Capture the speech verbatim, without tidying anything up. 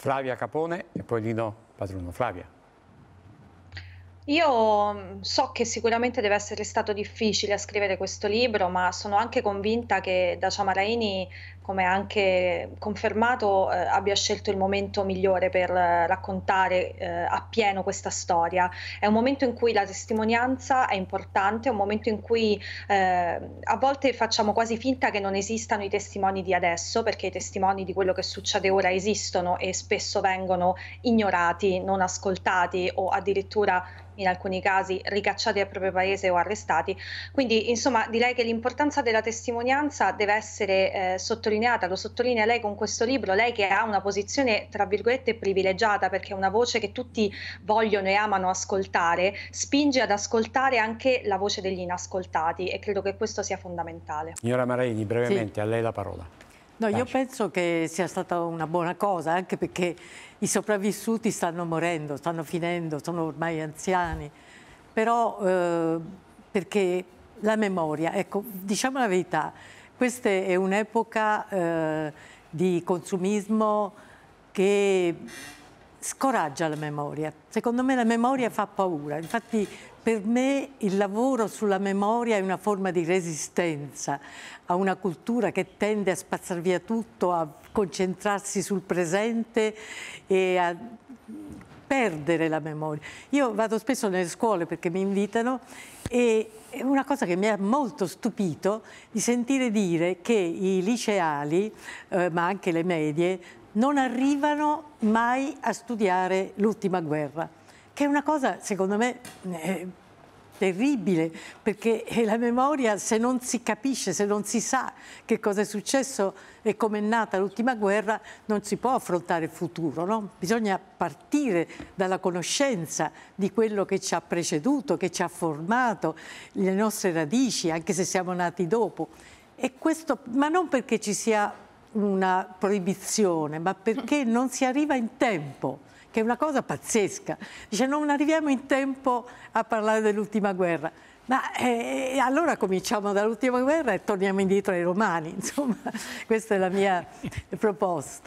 Flavia Capone e poi Lino Padruno. Flavia. Io so che sicuramente deve essere stato difficile a scrivere questo libro, ma sono anche convinta che Dacia Maraini, come anche confermato, eh, abbia scelto il momento migliore per eh, raccontare eh, appieno questa storia. È un momento in cui la testimonianza è importante, è un momento in cui eh, a volte facciamo quasi finta che non esistano i testimoni di adesso, perché i testimoni di quello che succede ora esistono e spesso vengono ignorati, non ascoltati o addirittura in alcuni casi ricacciati al proprio paese o arrestati. Quindi insomma direi che l'importanza della testimonianza deve essere eh, sottolineata, lo sottolinea lei con questo libro, lei che ha una posizione tra virgolette privilegiata, perché è una voce che tutti vogliono e amano ascoltare, spinge ad ascoltare anche la voce degli inascoltati e credo che questo sia fondamentale. Signora Maraini, brevemente, sì, a lei la parola. No, io penso che sia stata una buona cosa, anche perché i sopravvissuti stanno morendo, stanno finendo, sono ormai anziani, però eh, perché la memoria, ecco, diciamo la verità, questa è un'epoca eh, di consumismo che scoraggia la memoria. Secondo me la memoria fa paura, infatti per me il lavoro sulla memoria è una forma di resistenza a una cultura che tende a spazzar via tutto, a concentrarsi sul presente e a perdere la memoria. Io vado spesso nelle scuole perché mi invitano e è una cosa che mi ha molto stupito di sentire dire che i liceali, eh, ma anche le medie, non arrivano mai a studiare l'ultima guerra, che è una cosa secondo me eh, terribile, perché la memoria, se non si capisce, se non si sa che cosa è successo e come è nata l'ultima guerra, non si può affrontare il futuro, no? Bisogna partire dalla conoscenza di quello che ci ha preceduto, che ci ha formato, le nostre radici, anche se siamo nati dopo. E questo, ma non perché ci sia una proibizione, ma perché non si arriva in tempo, che è una cosa pazzesca. Dice non arriviamo in tempo a parlare dell'ultima guerra, ma eh, allora cominciamo dall'ultima guerra e torniamo indietro ai Romani, insomma questa è la mia proposta.